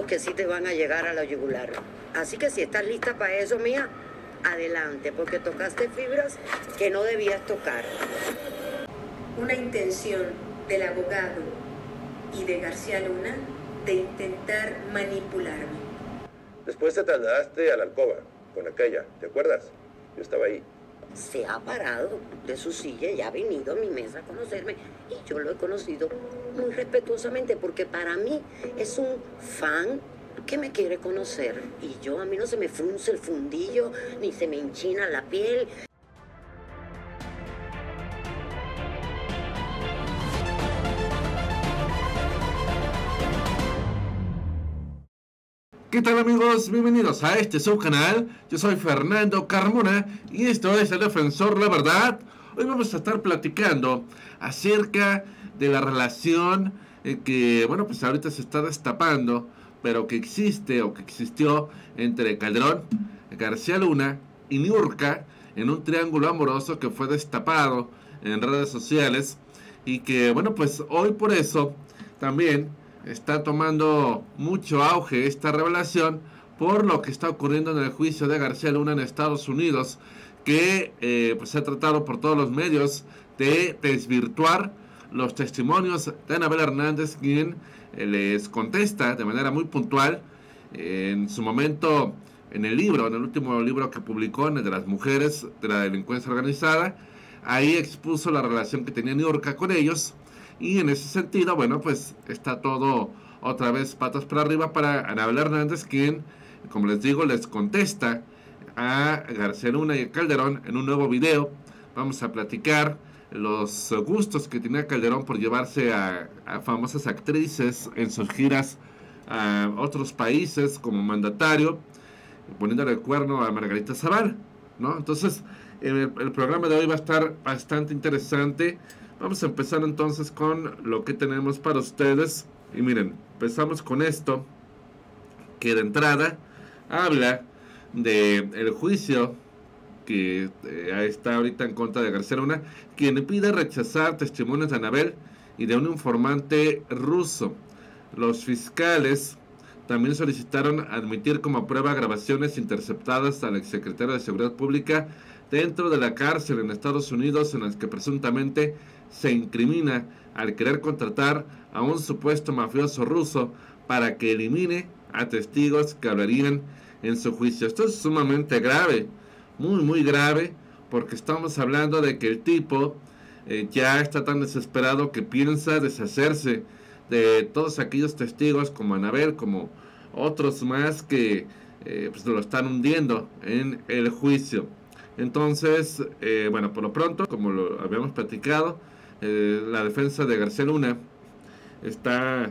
resultados que sí te van a llegar a la yugular. Así que si estás lista para eso, mía, adelante, porque tocaste fibras que no debías tocar. Una intención del abogado y de García Luna de intentar manipularme. Después te trasladaste a la alcoba con aquella, ¿te acuerdas? Yo estaba ahí. Se ha parado de su silla y ha venido a mi mesa a conocerme, y yo lo he conocido muy respetuosamente, porque para mí es un fan que me quiere conocer, y yo, a mí no se me frunce el fundillo ni se me enchina la piel. ¿Qué tal, amigos? Bienvenidos a este subcanal. Yo soy Fernando Carmona y esto es El Defensor de la Verdad. Hoy vamos a estar platicando acerca de la relación que, bueno, pues ahorita se está destapando, pero que existe o que existió entre Calderón, García Luna y Niurka en un triángulo amoroso que fue destapado en redes sociales y que, bueno, pues hoy por eso también está tomando mucho auge esta revelación por lo que está ocurriendo en el juicio de García Luna en Estados Unidos, que pues se ha tratado por todos los medios de desvirtuar los testimonios de Anabel Hernández, quien les contesta de manera muy puntual en su momento en el libro, en el último libro que publicó, en el de las mujeres de la delincuencia organizada. Ahí expuso la relación que tenía Niurka con ellos. Y en ese sentido, bueno, pues está todo otra vez patas para arriba para Anabel Hernández, quien, como les digo, les contesta a García Luna y a Calderón en un nuevo video. Vamos a platicar los gustos que tenía Calderón por llevarse a famosas actrices en sus giras a otros países como mandatario, poniéndole el cuerno a Margarita Zavala, ¿no? Entonces, el programa de hoy va a estar bastante interesante. Vamos a empezar entonces con lo que tenemos para ustedes. Y miren, empezamos con esto, que de entrada habla del juicio que está ahorita en contra de García Luna, quien pide rechazar testimonios de Anabel y de un informante ruso. Los fiscales también solicitaron admitir como prueba grabaciones interceptadas al exsecretario de Seguridad Pública dentro de la cárcel en Estados Unidos, en las que presuntamente se incrimina al querer contratar a un supuesto mafioso ruso para que elimine a testigos que hablarían en su juicio. Esto es sumamente grave, muy muy grave, porque estamos hablando de que el tipo ya está tan desesperado que piensa deshacerse de todos aquellos testigos como Anabel, como otros más que pues lo están hundiendo en el juicio. Entonces, bueno, por lo pronto, como lo habíamos platicado, la defensa de García Luna está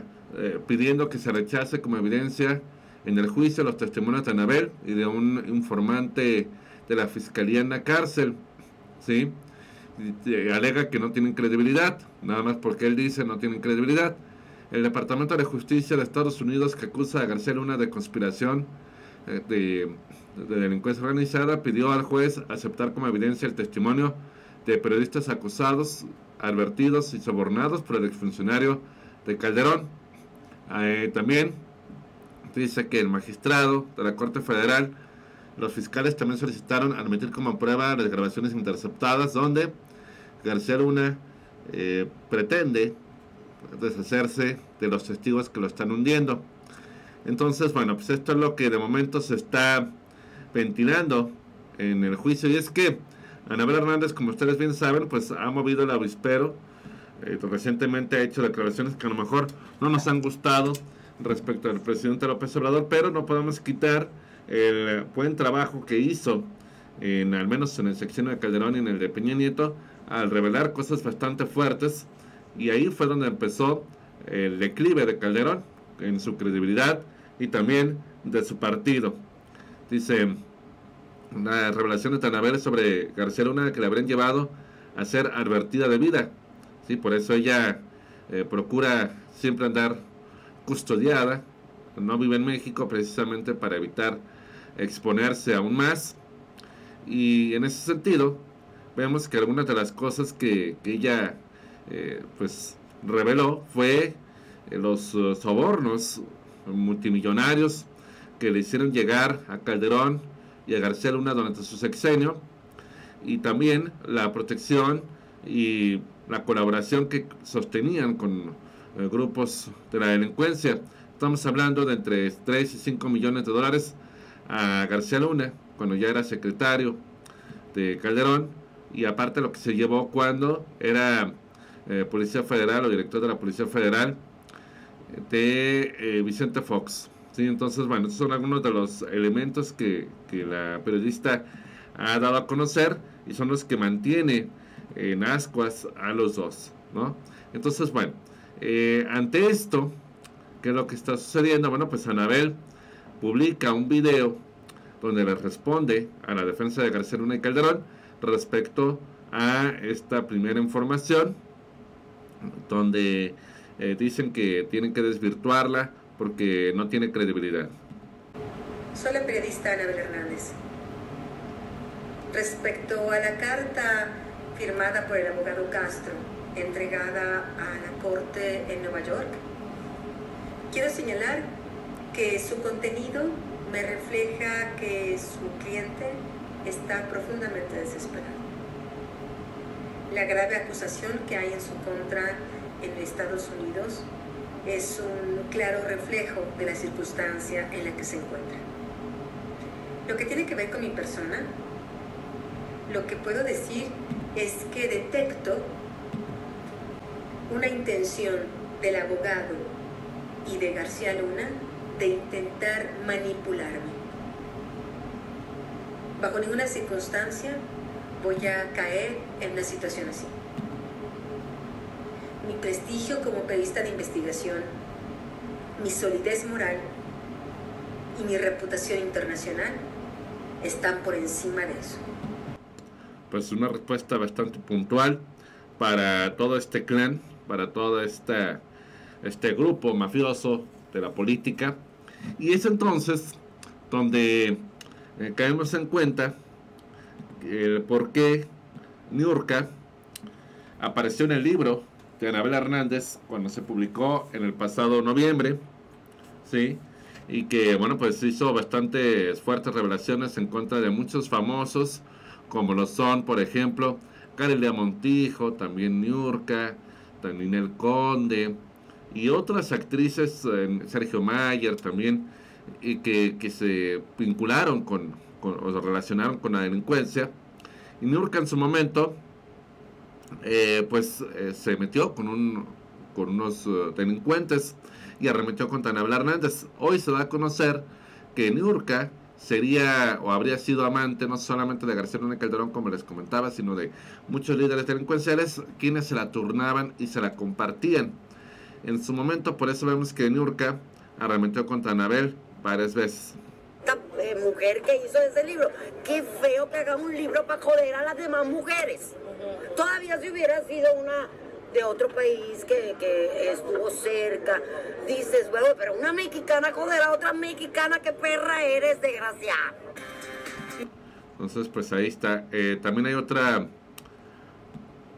pidiendo que se rechace como evidencia en el juicio los testimonios de Anabel y de un informante de la fiscalía en la cárcel, ¿sí? Y alega que no tienen credibilidad, nada más porque él dice no tienen credibilidad. El Departamento de Justicia de Estados Unidos, que acusa a García Luna de conspiración de delincuencia organizada, pidió al juez aceptar como evidencia el testimonio de periodistas acusados, advertidos y sobornados por el exfuncionario de Calderón. También dice que el magistrado de la Corte Federal, los fiscales también solicitaron admitir como prueba las grabaciones interceptadas donde García Luna pretende deshacerse de los testigos que lo están hundiendo. Entonces, bueno, pues esto es lo que de momento se está ventilando en el juicio, y es que Anabel Hernández, como ustedes bien saben, pues ha movido el avispero, recientemente ha hecho declaraciones que a lo mejor no nos han gustado respecto al presidente López Obrador, pero no podemos quitar el buen trabajo que hizo, al menos en el sexenio de Calderón y en el de Peña Nieto, al revelar cosas bastante fuertes, y ahí fue donde empezó el declive de Calderón en su credibilidad y también de su partido. Dice, una revelación de Tanabel sobre García Luna que le habrían llevado a ser advertida de vida, ¿sí? Por eso ella procura siempre andar custodiada, no vive en México precisamente para evitar exponerse aún más, y en ese sentido vemos que algunas de las cosas que ella pues reveló fue los sobornos multimillonarios que le hicieron llegar a Calderón y a García Luna durante su sexenio, y también la protección y la colaboración que sostenían con grupos de la delincuencia. Estamos hablando de entre 3 y 5 millones de dólares a García Luna cuando ya era secretario de Calderón, y aparte lo que se llevó cuando era policía federal o director de la policía federal de Vicente Fox. Sí, entonces, bueno, estos son algunos de los elementos que la periodista ha dado a conocer, y son los que mantiene en ascuas a los dos, ¿no? Entonces, bueno, ante esto, ¿qué es lo que está sucediendo? Bueno, pues Anabel publica un video donde le responde a la defensa de García Luna y Calderón respecto a esta primera información, donde dicen que tienen que desvirtuarla porque no tiene credibilidad. Soy la periodista Anabel Hernández. Respecto a la carta firmada por el abogado Castro, entregada a la Corte en Nueva York, quiero señalar que su contenido me refleja que su cliente está profundamente desesperado. La grave acusación que hay en su contra en Estados Unidos es un claro reflejo de la circunstancia en la que se encuentra. Lo que tiene que ver con mi persona, lo que puedo decir es que detecto una intención del abogado y de García Luna de intentar manipularme. Bajo ninguna circunstancia voy a caer en una situación así. Mi prestigio como periodista de investigación, mi solidez moral y mi reputación internacional están por encima de eso. Pues una respuesta bastante puntual para todo este clan, para todo este grupo mafioso de la política. Y es entonces donde caemos en cuenta el por qué Niurka apareció en el libro de Anabel Hernández cuando se publicó en el pasado noviembre, ¿sí? Y que, bueno, pues hizo bastantes fuertes revelaciones en contra de muchos famosos, como lo son, por ejemplo, Karla Montijo, también Niurka, también Ninel Conde y otras actrices, Sergio Mayer también, y que se vincularon o se relacionaron con la delincuencia. Y Niurka en su momento se metió con unos delincuentes y arremetió contra Anabel Hernández. Hoy se da a conocer que Niurka sería o habría sido amante no solamente de García Luna y Calderón, como les comentaba, sino de muchos líderes delincuenciales, quienes se la turnaban y se la compartían en su momento. Por eso vemos que Niurka arremetió contra Anabel varias veces. Esta mujer que hizo ese libro, qué feo que haga un libro para joder a las demás mujeres. Todavía si hubiera sido una de otro país que estuvo cerca, dices, bueno, pero una mexicana joder a otra mexicana, qué perra eres, desgraciada. Entonces, pues ahí está. También hay otra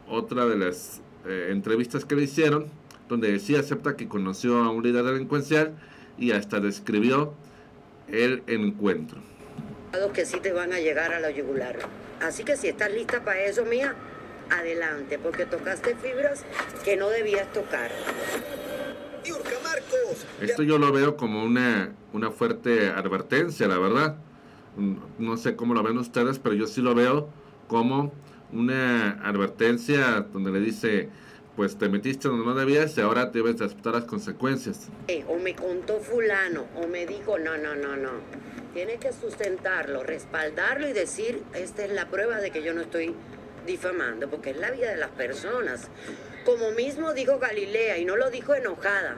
de las entrevistas que le hicieron, donde sí acepta que conoció a un líder delincuencial y hasta describió el encuentro. Que sí te van a llegar a la yugular. Así que si estás lista para eso, mía, adelante, porque tocaste fibras que no debías tocar. Esto yo lo veo como una fuerte advertencia, la verdad. No sé cómo lo ven ustedes, pero yo sí lo veo como una advertencia donde le dice, pues te metiste donde no debías y ahora te debes de aceptar las consecuencias. O me contó fulano, o me dijo, no. Tienes que sustentarlo, respaldarlo y decir, esta es la prueba de que yo no estoy difamando, porque es la vida de las personas. Como mismo dijo Galilea, y no lo dijo enojada,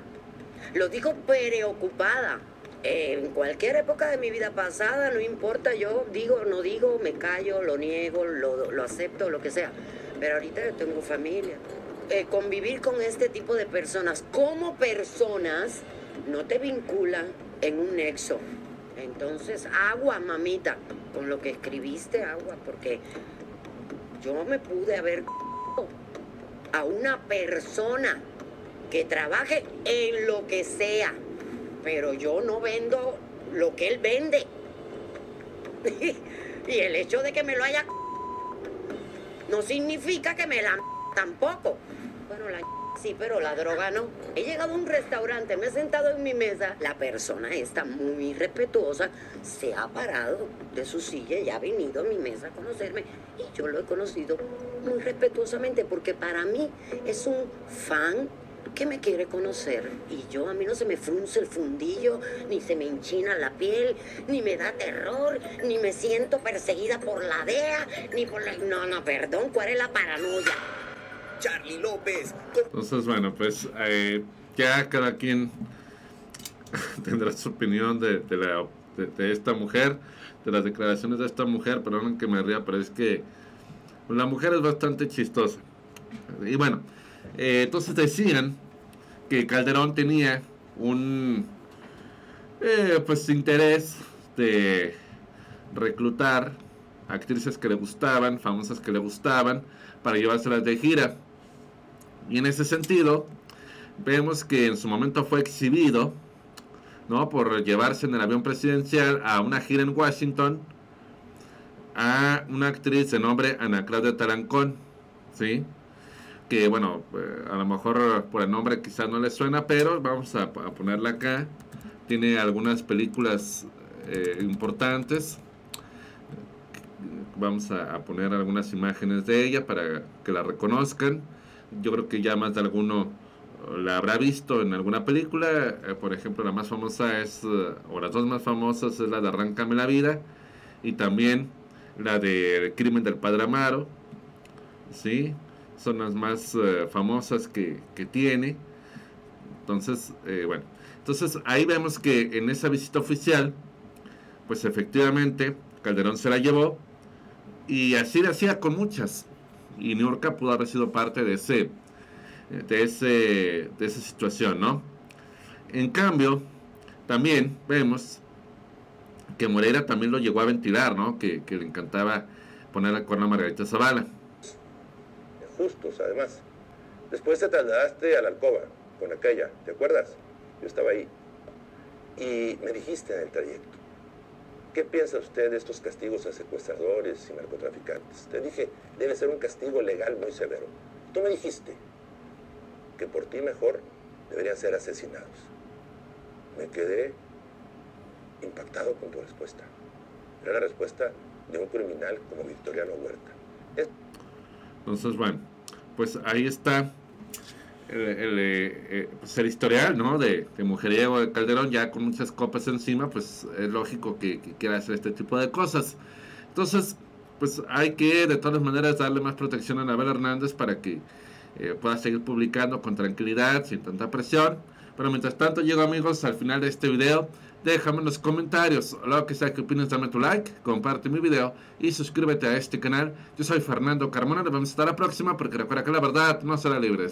lo dijo preocupada. En cualquier época de mi vida pasada, no importa, yo digo, no digo, me callo, lo niego, lo acepto, lo que sea. Pero ahorita yo tengo familia. Convivir con este tipo de personas como personas no te vinculan en un nexo. Entonces, agua, mamita, con lo que escribiste, agua, porque yo me pude haber a una persona que trabaje en lo que sea, pero yo no vendo lo que él vende. Y el hecho de que me lo haya no significa que me la tampoco. Bueno, la sí, pero la droga no. He llegado a un restaurante, me he sentado en mi mesa. La persona esta, muy respetuosa, se ha parado de su silla y ha venido a mi mesa a conocerme. Y yo lo he conocido muy respetuosamente porque para mí es un fan que me quiere conocer. Y yo, a mí no se me frunce el fundillo, ni se me enchina la piel, ni me da terror, ni me siento perseguida por la DEA, ni por la... No, no, perdón, ¿cuál es la paranoia? Charly López. Entonces, bueno, pues ya cada quien tendrá su opinión de esta mujer, de las declaraciones de esta mujer. Perdón que me ría, pero es que la mujer es bastante chistosa. Y bueno, entonces decían que Calderón tenía un pues interés de reclutar actrices que le gustaban, famosas que le gustaban, para llevárselas de gira. Y en ese sentido, vemos que en su momento fue exhibido, ¿no?, por llevarse en el avión presidencial a una gira en Washington a una actriz de nombre Ana Claudia Tarancón, ¿sí? Que bueno, a lo mejor por el nombre quizás no le suena, pero vamos a ponerla acá. Tiene algunas películas importantes. Vamos a poner algunas imágenes de ella para que la reconozcan. Yo creo que ya más de alguno la habrá visto en alguna película. Por ejemplo, la más famosa es, o las dos más famosas, es la de Arráncame la Vida y también la de El Crimen del Padre Amaro, ¿sí? Son las más famosas que tiene. Entonces, bueno, entonces ahí vemos que en esa visita oficial, pues efectivamente Calderón se la llevó. Y así le hacía con muchas. Y Niurka pudo haber sido parte de esa situación, ¿no? En cambio, también vemos que Moreira también lo llegó a ventilar, ¿no? Que le encantaba poner al cuerno a Margarita Zavala. Justos, además. Después te trasladaste a la alcoba con aquella, ¿te acuerdas? Yo estaba ahí. Y me dijiste en el trayecto: ¿qué piensa usted de estos castigos a secuestradores y narcotraficantes? Te dije, debe ser un castigo legal muy severo. Tú me dijiste que por ti mejor deberían ser asesinados. Me quedé impactado con tu respuesta. Era la respuesta de un criminal como Victoriano Huerta. Entonces, bueno, pues ahí está pues el historial, ¿no?, de mujeriego de Calderón. Ya con muchas copas encima, pues es lógico que quiera hacer este tipo de cosas. Entonces, pues hay que de todas maneras darle más protección a Anabel Hernández para que pueda seguir publicando con tranquilidad, sin tanta presión. Pero mientras tanto, llego, amigos, al final de este video. Déjame en los comentarios lo que sea que opinas, dame tu like, comparte mi video y suscríbete a este canal. Yo soy Fernando Carmona, nos vemos hasta la próxima, porque recuerda que la verdad no será libre.